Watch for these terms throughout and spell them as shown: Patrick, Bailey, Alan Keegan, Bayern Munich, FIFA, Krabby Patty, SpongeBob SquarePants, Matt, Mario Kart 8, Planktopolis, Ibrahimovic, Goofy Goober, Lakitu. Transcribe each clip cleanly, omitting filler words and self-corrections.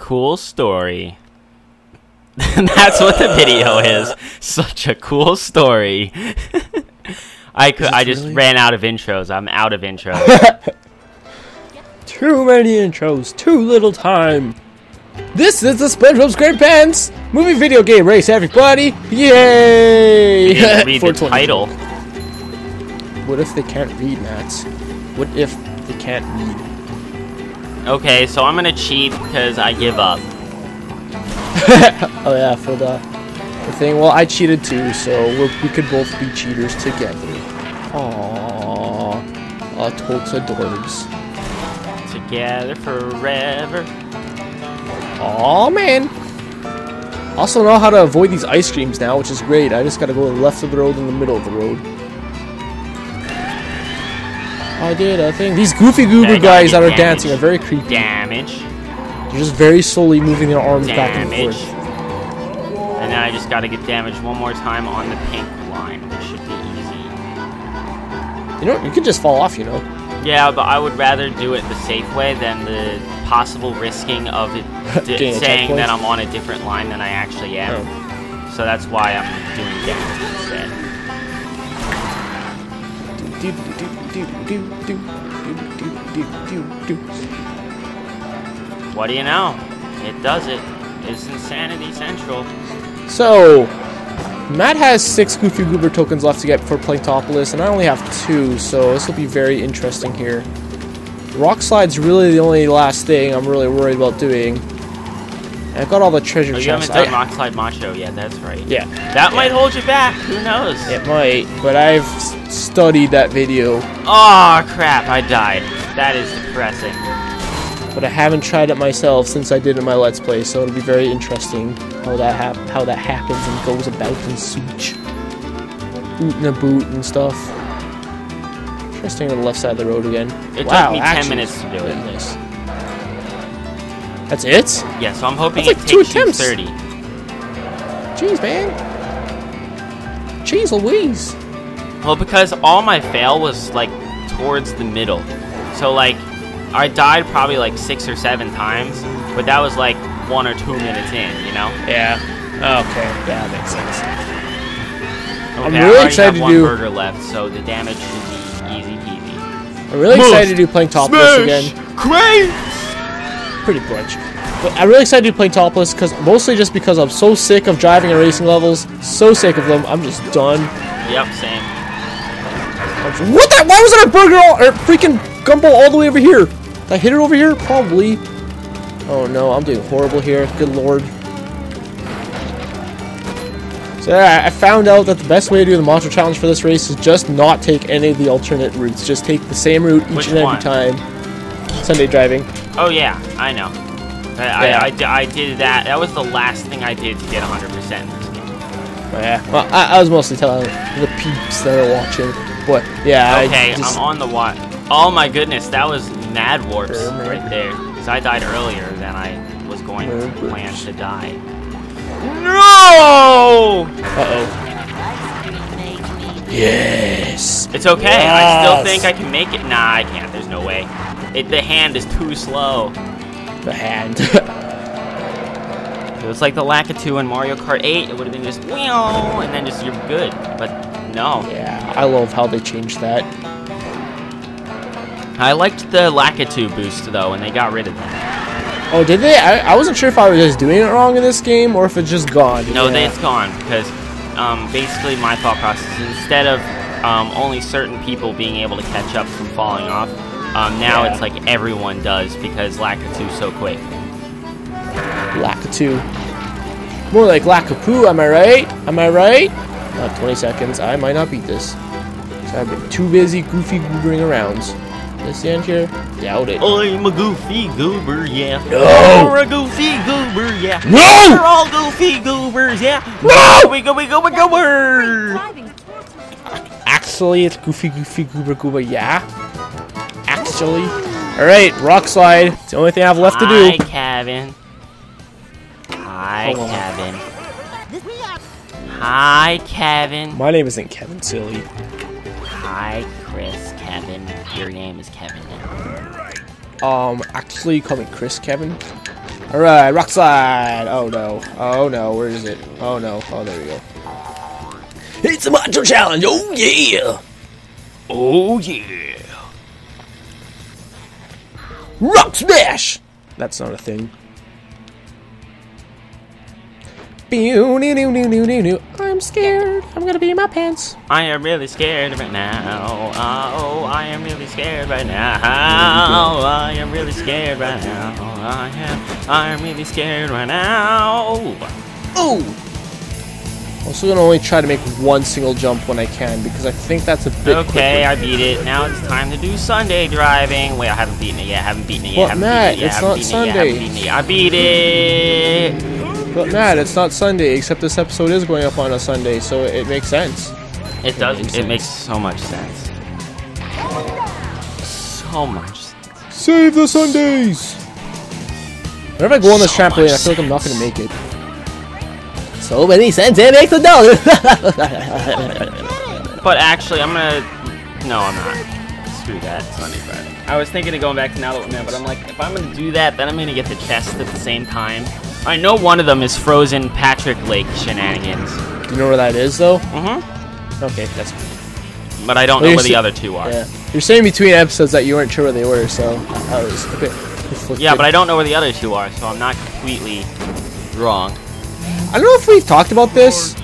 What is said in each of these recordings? cool story. That's what the video is. Such a cool story. I just really ran out of intros. I'm out of intros. Too many intros, too little time. This is the SpongeBob SquarePants movie video game race, everybody! Yay! You didn't read the title. What if they can't read, Max? What if they can't read? Okay, so I'm gonna cheat because I give up. Oh yeah, for the thing. Well, I cheated too, so we could both be cheaters together. Aww. Totes adorbs. Together forever. Aw, oh, man. Also know how to avoid these ice creams now, which is great. I just gotta go to the left of the road and the middle of the road. I did a thing. These goofy goober guys that are dancing are very creepy. Damage. They're just very slowly moving their arms back and forth. And now I just gotta get damaged one more time on the pink line, which should be easy. You know, you could just fall off, you know. Yeah, but I would rather do it the safe way than the possible risking of it saying that I'm on a different line than I actually am. Oh. So that's why I'm doing damage instead. What do you know? It does it. It's Insanity Central. So, Matt has 6 Goofy Goober tokens left to get for Planktopolis, and I only have 2, so this will be very interesting here. Rock Slide's really the only last thing I'm really worried about doing. And I've got all the treasure chests. You haven't done Rock Slide Macho yet, that's right. Yeah. That might hold you back, who knows? It might, but I've studied that video. Oh crap, I died. That is depressing. But I haven't tried it myself since I did in my Let's Play, so it'll be very interesting how that happens and goes about and such. Bootin' a boot and stuff. Interesting on the left side of the road again. It took me 10 minutes to do it. Nice. That's it? Yeah, so I'm hoping it takes 2:30. Jeez, man. Jeez Louise. Well, because all my fail was, like, towards the middle. So, like, I died probably like 6 or 7 times, but that was like 1 or 2 minutes in, you know? Yeah. Okay. Yeah, that makes sense. Okay, I'm really excited to do one burger left, so the damage should be easy peasy. I'm really excited to do Planktopolis again. Pretty much. But I'm really excited to do Planktopolis because mostly just because I'm so sick of driving and racing levels, so sick of them. I'm just done. Yep, same. What the? Why was it a burger or freaking gumball all the way over here? Did I hit it over here? Probably. Oh no, I'm doing horrible here. Good lord. So yeah, I found out that the best way to do the monster challenge for this race is just not take any of the alternate routes. Just take the same route each and every time. Sunday driving. Oh yeah, I know. I did that. That was the last thing I did to get 100% in this game. Yeah. Well, I was mostly telling the peeps that are watching. But yeah. Okay, I'm on the watch. Oh my goodness, that was mad warps right there. Because I died earlier than I was going to plan to die. No! Uh-oh. Yes! It's okay, yes. I still think I can make it. Nah, I can't, there's no way. The hand is too slow. The hand. It was like the Lakitu in Mario Kart 8. It would have been just, meow, and then just, you're good. But no. Yeah, I love how they changed that. I liked the Lakitu boost, though, and they got rid of that. Oh, did they? I wasn't sure if I was just doing it wrong in this game or if it's just gone. No, it's gone, because basically my thought process is instead of only certain people being able to catch up from falling off, now it's like everyone does because Lakitu's so quick. Lakitu. More like Lakitu, am I right? Am I right? 20 seconds. I might not beat this. So I've been too busy goofy goobering around. This the end here? Doubt it. I'm a goofy goober, yeah. No! We're a goofy goober, yeah. No! We're all goofy goobers, yeah. No! We go, we're... Actually, it's goofy goober, goober, yeah. Actually. Alright, rock slide. It's the only thing I have left to do. Hi, Kevin. Hi, Kevin. Hi, Kevin. My name isn't Kevin, silly. Hi, Chris, Kevin. Your name is Kevin now. Actually, you call me Chris, Kevin? Alright, rock slide! Oh no. Oh no, where is it? Oh no. Oh, there we go. It's a macho challenge! Oh yeah! Oh yeah! Rock smash! That's not a thing. I'm scared. I'm gonna be in my pants. I am really scared right now. Oh, I am really scared right now. Oh, I am really scared right now. I am really scared right now. Oh! Also gonna only try to make one single jump when I can because I think that's a bit. Okay, quicker. I beat it. Now it's time to do Sunday driving. Wait, I haven't beaten it yet. Well, Matt, it's not Sunday. I beat it. But Matt, it's not Sunday, except this episode is going up on a Sunday, so it makes sense. It does. It makes so much sense. So much sense. Save the Sundays! Whenever I go on this trampoline, I feel like I'm not going to make it. So many cents, it makes a dollar! But actually, I'm going to... No, I'm not. Screw that, Sunday Friday. I was thinking of going back to Now That We're Man, but I'm like, if I'm going to do that, then I'm going to get the chest at the same time. I know one of them is frozen Patrick Lake shenanigans. Do you know where that is, though? Mm-hmm. Okay, that's cool. But I don't know where the other two are. Yeah. You're saying between episodes that you weren't sure where they were, so... I was a bit but I don't know where the other two are, so I'm not completely wrong. I don't know if we've talked about this,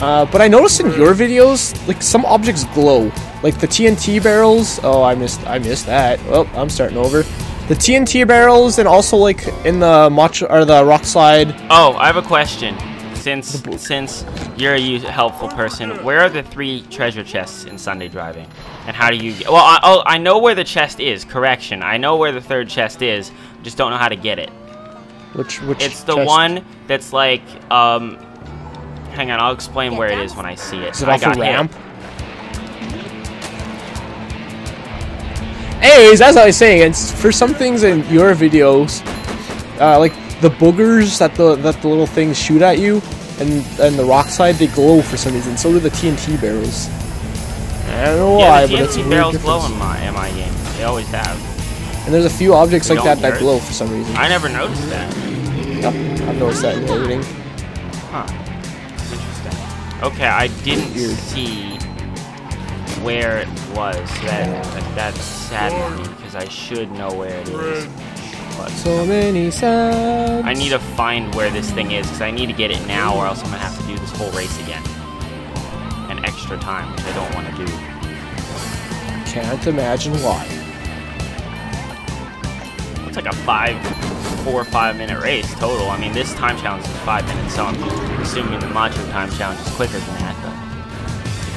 but I noticed in your videos, like, some objects glow. Like the TNT barrels... Oh, I missed that. Well, I'm starting over. The TNT barrels and also like in the matcha or the rock slide. Oh, I have a question. Since you're a helpful person, where are the 3 treasure chests in Sunday Driving? And how do you get? Well, I know where the chest is. Correction, I know where the 3rd chest is. Just don't know how to get it. Which? It's the chest? One that's like Hang on, I'll explain where it is when I see it. Is it off the ramp? Anyways, that's what I was saying. And for some things in your videos, like the boogers that the little things shoot at you, and the rock slide, they glow for some reason. So do the TNT barrels. I don't know why, but it's a weird difference. The TNT barrels glow in my game. They always have. And there's a few objects like that that glow for some reason. I never noticed that. Yep, I've noticed that in editing. Huh. That's interesting. Okay, I didn't see where it was. That saddened me because I should know where it is. But so many sons. I need to find where this thing is because I need to get it now, or else I'm gonna have to do this whole race again, an extra time, which I don't want to do. Can't imagine why. It's like a 4 or 5 minute race total. I mean, this time challenge is 5 minutes, so I'm assuming the macho time challenge is quicker than that. But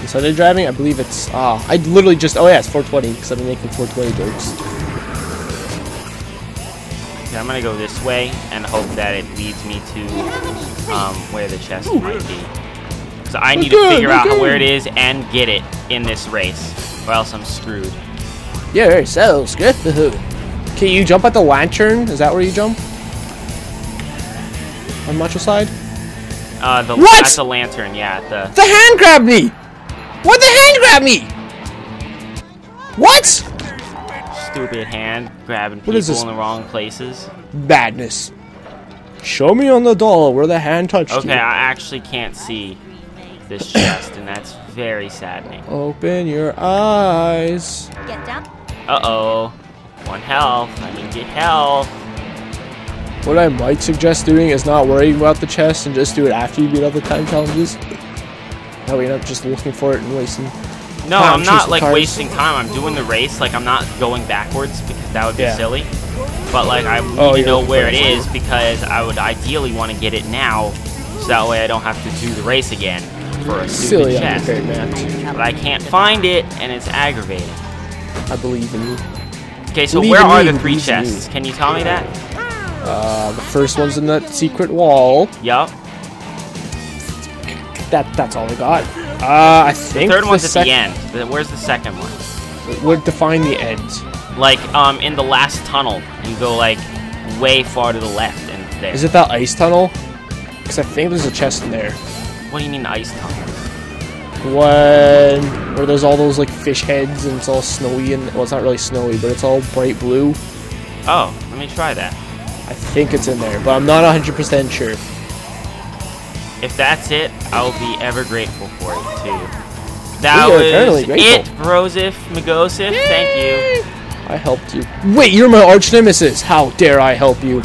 Sunday driving, I believe it's I literally just it's 420 because I've been making 420 jokes. Okay, I'm gonna go this way and hope that it leads me to where the chest might be. So I need to figure out where it is and get it in this race, or else I'm screwed. You're so screwed. Can you jump at the lantern? Is that where you jump? On macho side? What? At the lantern, yeah. The hand grabbed me. What the hand grabbed me? What? Stupid hand grabbing people in the wrong places. Badness. Show me on the doll where the hand touched you. Okay, I actually can't see this chest, and that's very saddening. Open your eyes. Get down. Uh-oh. 1 health. I need to get health. What I might suggest doing is not worrying about the chest and just do it after you beat all the time challenges. That way you're not just looking for it and wasting time. No, I'm not like wasting time. I'm doing the race. Like, I'm not going backwards because that would be silly. But like, I need to know where it is because I would ideally want to get it now, so that way I don't have to do the race again for a stupid chest. But I can't find it, and it's aggravating. I believe in you. Okay, so where are the 3 chests? Can you tell me that? The first one's in that secret wall. Yup. That's all I got. I think the 3rd one's at the end. Where's the 2nd one? It would define the end. Like, in the last tunnel, you go, like, way far to the left, and it's there. Is it that ice tunnel? Because I think there's a chest in there. What do you mean the ice tunnel? One where there's all those, like, fish heads, and it's all snowy, and, well, it's not really snowy, but it's all bright blue. Oh, let me try that. I think it's in there, but I'm not 100% sure. If that's it, I'll be ever grateful for it, too. That was it, Brosif Magosif. Yay! Thank you. I helped you. Wait, you're my arch nemesis. How dare I help you?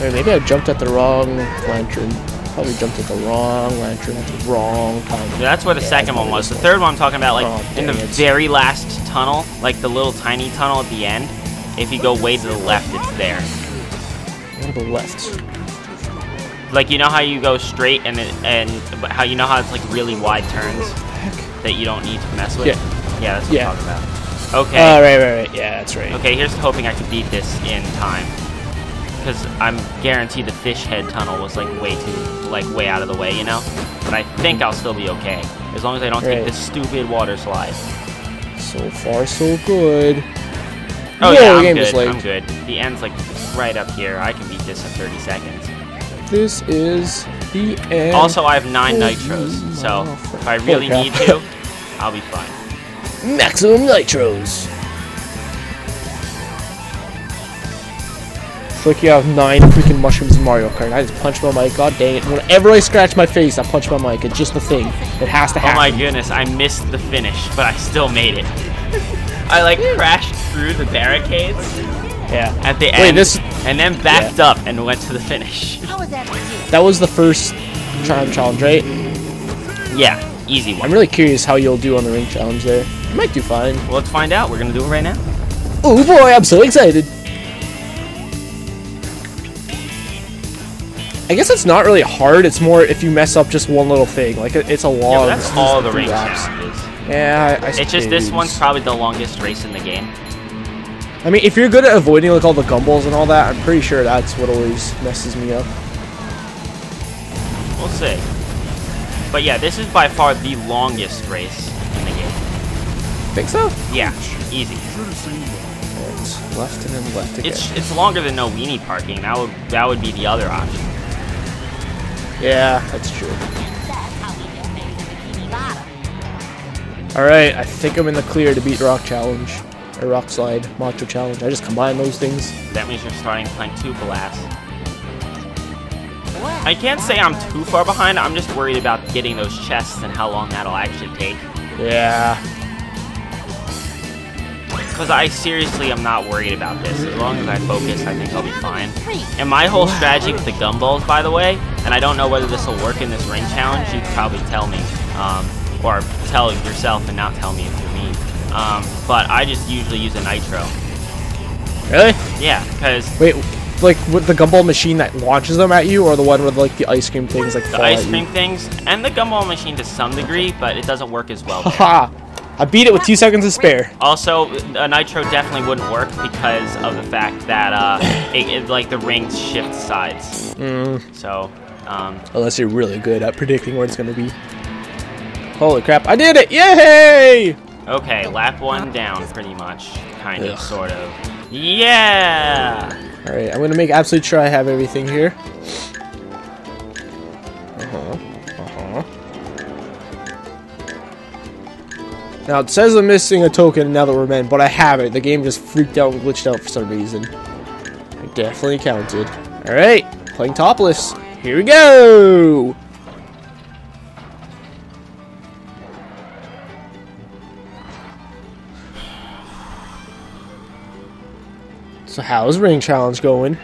Or maybe I jumped at the wrong lantern. Probably jumped at the wrong lantern at the wrong time. Yeah, that's where the second one was. The third one I'm talking about, like, in the very last tunnel, like the little tiny tunnel at the end. If you go way to the left, it's there. To the left. Like, you know how you go straight and it, and how you know how it's like really wide turns that you don't need to mess with. Yeah, that's what I'm talking about. Okay. Right. Yeah, that's right. Okay, here's hoping I can beat this in time, because I'm guaranteed the fish head tunnel was like way too, like way out of the way, you know. But I think I'll still be okay as long as I don't take this stupid water slide. So far, so good. Oh yeah, I'm good. I'm good. The end's like right up here. I can beat this in 30 seconds. This is the end. Also, I have 9 nitros, so if I really need to, I'll be fine. Maximum nitros. It's like you have 9 freaking mushrooms in Mario Kart. I just punch my mic. God dang it! Whenever I scratch my face, I punch my mic. It's just the thing. It has to happen. Oh my goodness! I missed the finish, but I still made it. I like crashed through the barricades at the end and then backed up and went to the finish. That was the first challenge, right? Yeah, easy one. I'm really curious how you'll do on the ring challenge there. You might do fine. Well, let's find out. We're going to do it right now. Oh boy, I'm so excited. I guess it's not really hard. It's more if you mess up just one little thing. Like, it's a long... Yeah, that's all the ring challenge is. Yeah, I it's just this one's probably the longest race in the game. I mean, if you're good at avoiding like all the gumballs and all that, I'm pretty sure that's what always messes me up. We'll see. But yeah, this is by far the longest race in the game. Think so? Yeah, easy. It's left and then left again. It's longer than no weenie parking. That would be the other option. Yeah, that's true. Alright, I think I'm in the clear to beat Rock Challenge, or Rock Slide, Macho Challenge. I just combine those things. That means you're starting Planktopolis. I can't say I'm too far behind, I'm just worried about getting those chests and how long that'll actually take. Yeah. Because I seriously am not worried about this. As long as I focus, I think I'll be fine. And my whole strategy with the gumballs, by the way, and I don't know whether this will work in this ring challenge, you can probably tell me. Or tell yourself and not tell me if you mean. But I just usually use a nitro. Really? Yeah, because... Wait, like with the gumball machine that launches them at you, or the one with like the ice cream things like the ice cream things, and the gumball machine to some degree, but it doesn't work as well. Haha! I beat it with 2 seconds to spare. Also, a nitro definitely wouldn't work because of the fact that like the rings shift sides. So, unless you're really good at predicting where it's going to be. Holy crap, I did it! Yay! Okay, lap one down, pretty much. Kind of, sort of. Yeah! Alright, I'm gonna make absolutely sure I have everything here. Now, it says I'm missing a token now that we're men, but I have it. The game just freaked out and glitched out for some reason. I definitely counted. Alright, Planktopolis. Here we go! So how's ring challenge going?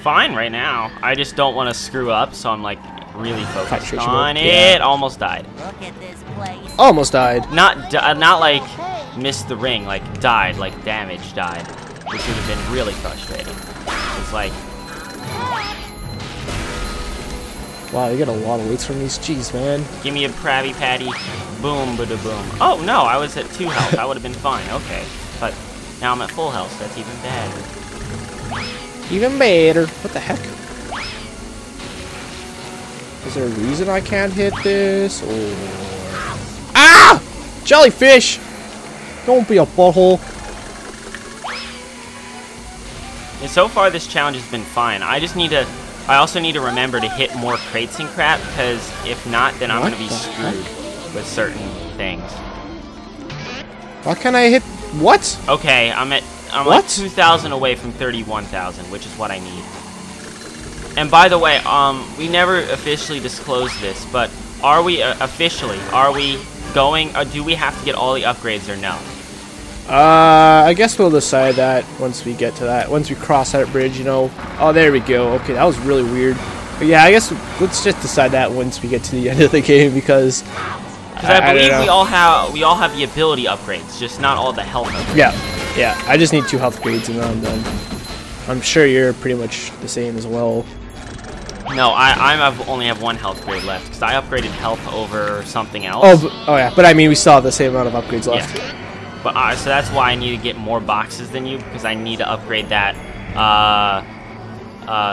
Fine right now. I just don't want to screw up, so I'm like really focused on it. Almost died. Look at this place. Almost died. Not like missed the ring, like died, like damage died, which would have been really frustrating. It's like, wow, you get a lot of weights from these. Jeez, man. Give me a Krabby Patty. Boom, ba da boom. Oh no, I was at 2 health. I would have been fine. Okay, but now I'm at full health. So that's even bad. Even better. What the heck? Is there a reason I can't hit this? Or... Ah! Jellyfish! Don't be a butthole. And so far, this challenge has been fine. I just need to... I also need to remember to hit more crates and crap, because if not, then I'm going to be screwed with certain things. Why can't I hit... What? Okay, I'm at I'm like 2,000 away from 31,000, which is what I need. And by the way, we never officially disclosed this, but are we officially, are we going, or do we have to get all the upgrades or no? I guess we'll decide that once we get to that, once we cross that bridge, you know. Oh, there we go. Okay, that was really weird. But yeah, I guess let's just decide that once we get to the end of the game, because I believe we all have the ability upgrades, just not all the health upgrades. Yeah, yeah. I just need 2 health grades and then I'm done. I'm sure you're pretty much the same as well. No, I only have 1 health grade left because I upgraded health over something else. Oh, yeah, but I mean we still have the same amount of upgrades left. Yeah. But so that's why I need to get more boxes than you, because I need to upgrade that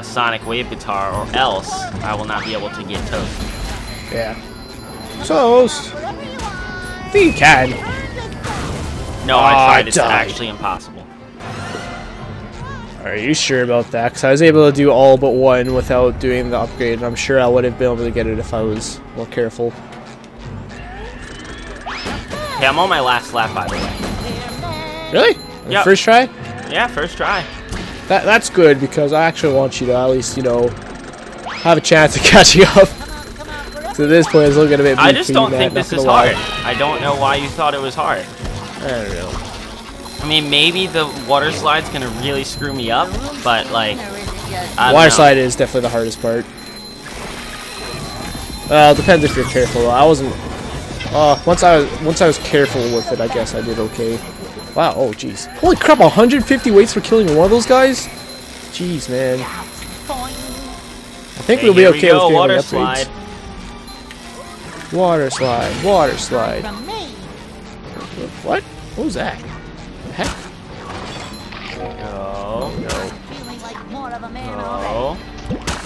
sonic wave guitar, or else I will not be able to get toast. Yeah. Toast. I think you can. No, I tried. It's actually impossible. Are you sure about that? Because I was able to do all but 1 without doing the upgrade, and I'm sure I would have been able to get it if I was more careful. Hey, I'm on my last lap, by the way. Really? Yep. First try? Yeah, first try. That's good, because I actually want you to at least, you know, have a chance of catching up. So at this point, it's looking a bit. I just don't think this is hard. I don't know why you thought it was hard. I don't know. I mean, maybe the water slide's gonna really screw me up, but like, water slide is definitely the hardest part. Well, it depends if you're careful. I wasn't. Once I was careful with it, I guess I did okay. Wow. Oh, jeez. Holy crap! 150 weights for killing one of those guys. Jeez, man. I think we'll be okay with water slide. Water slide. Water slide. What? What was that? Heck? No. No. No.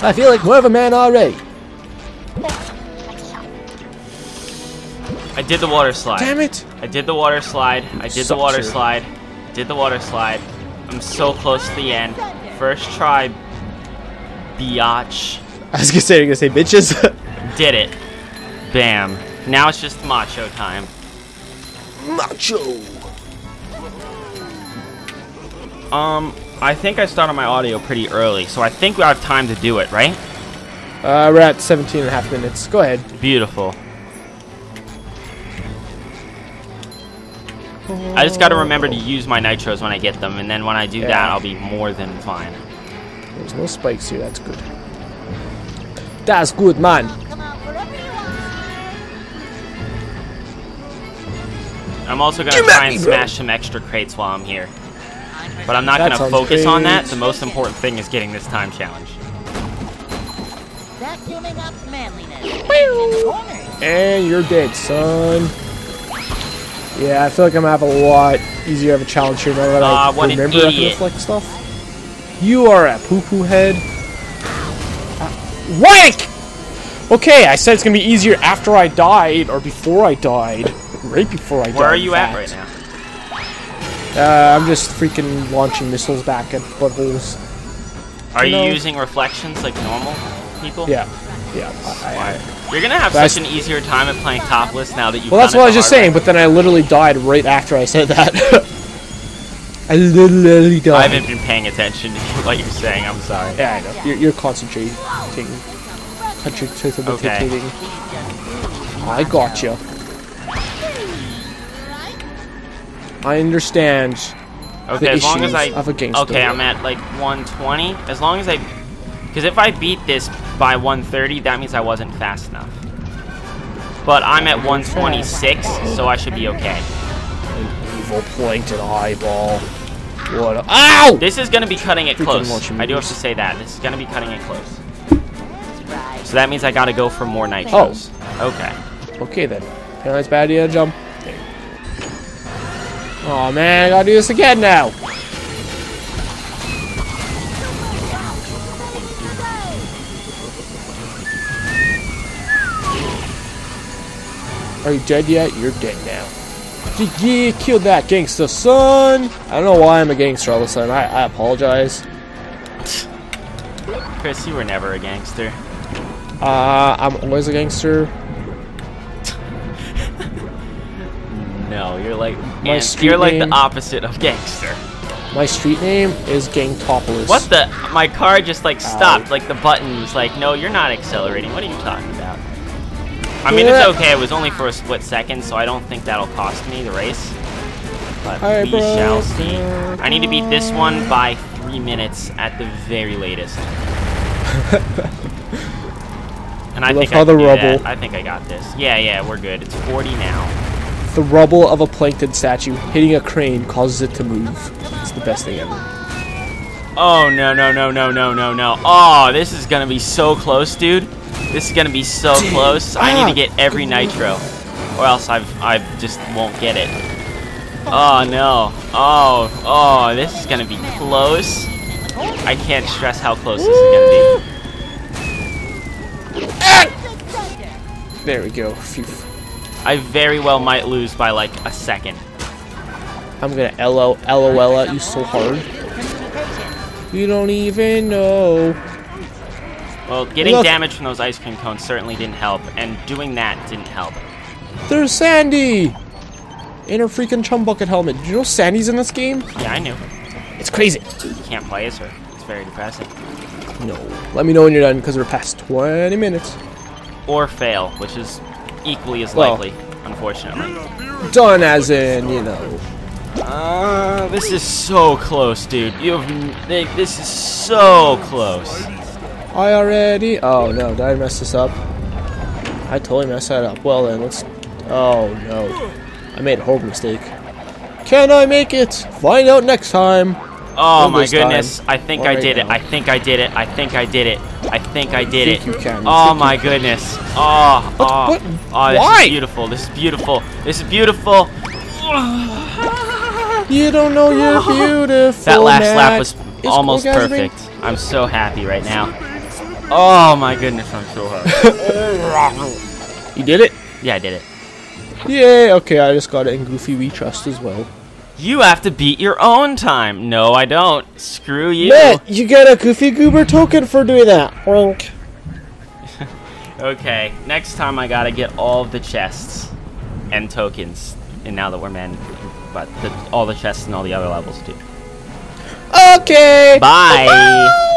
I feel like more of a man already. I did the water slide. Damn it! I did the water slide. I did the water slide. Did the water slide. I'm so close to the end. First try, biatch. I was gonna say, you're gonna say bitches. Did it. Bam. Now it's just macho time. Macho. I think I started my audio pretty early, so I think we have time to do it, right? We're at 17 and a half minutes. Go ahead. Beautiful. Oh. I just gotta remember to use my nitros when I get them, and then when I do that, I'll be more than fine. There's no spikes here. That's good. That's good, man. I'm also gonna try and smash some extra crates while I'm here. But I'm not going to focus on that. The most important thing is getting this time challenge. And you're dead, son. Yeah, I feel like I'm going to have a lot easier of a challenge here now that I remember I can reflect stuff. You are a poo-poo head. Wank! Okay, I said it's going to be easier after I died, or before I died. Right before I died. Where are you at right now? I'm just freaking launching missiles back at buttholes. Are you using reflections like normal people? Yeah. Yeah. You're going to have such an easier time at Planktopolis now that you've done it. Well, that's what I was just saying, but then I literally died right after I said that. I literally died. I haven't been paying attention to what you're saying. I'm sorry. Yeah, I know. You're concentrating. Okay. I gotcha. I understand. Okay, the as long as I of a gangster. Okay, I'm at like 120. As long as I, because if I beat this by 130, that means I wasn't fast enough. But I'm at 126, so I should be okay. An evil plankton eyeball. What? Ow! This is gonna be cutting it close. I do have to say that this is gonna be cutting it close. So that means I gotta go for more nitros. Oh. Okay. Okay then. Penalize bad idea jump. Oh man, I gotta do this again now. Are you dead yet? You're dead now. GG, killed that gangster, son. I don't know why I'm a gangster all of a sudden. I apologize. Chris, you were never a gangster. I'm always a gangster. No, you're like the opposite of gangster. My street name is Gangtopolis. What the? My car just like stopped. Like the button was like, no, you're not accelerating. What are you talking about? I mean, it's okay. It was only for a split second, so I don't think that'll cost me the race. But we shall see. I need to beat this one by 3 minutes at the very latest. And I think I can do that. I think I got this. Yeah, yeah, we're good. It's 40 now. The rubble of a plankton statue hitting a crane causes it to move. It's the best thing ever. Oh, no, no, no, no, no, no, no. Oh, this is going to be so close, dude. This is going to be so close. I need to get every nitro, or else I just won't get it. Oh, no. Oh, oh, this is going to be close. I can't stress how close this is going to be. Ah! There we go. Phew. I very well might lose by like a second. I'm gonna LOL at you so hard. You don't even know. Well, getting damage from those ice cream cones certainly didn't help, and doing that didn't help. There's Sandy! In her freaking chum bucket helmet. Did you know Sandy's in this game? Yeah, I knew. It's crazy. You can't play as her. It's very depressing. No. Let me know when you're done, because we're past 20 minutes. Or fail, which is equally as likely, unfortunately. Done as in, you know. This is so close, dude. This is so close. I already... Oh, no. Did I mess this up? I totally messed that up. Well, then, let's... Oh, no. I made a horrible mistake. Can I make it? Find out next time. Oh, my goodness. I think I did it. I think I did it. I think I did it. I think I did it. Oh my goodness. Oh, oh, oh, this is beautiful. This is beautiful. This is beautiful. You don't know you're beautiful. That last lap was almost perfect. I'm so happy right now. Oh my goodness, I'm so happy. You did it? Yeah, I did it. Yay, okay, I just got it in Goofy We Trust as well. You have to beat your own time. No, I don't. Screw you. Matt, you get a Goofy Goober token for doing that. Wink. Okay, next time I gotta get all of the chests and tokens. And now that we're men, but all the chests and all the other levels, too. Okay. Bye. Bye-bye.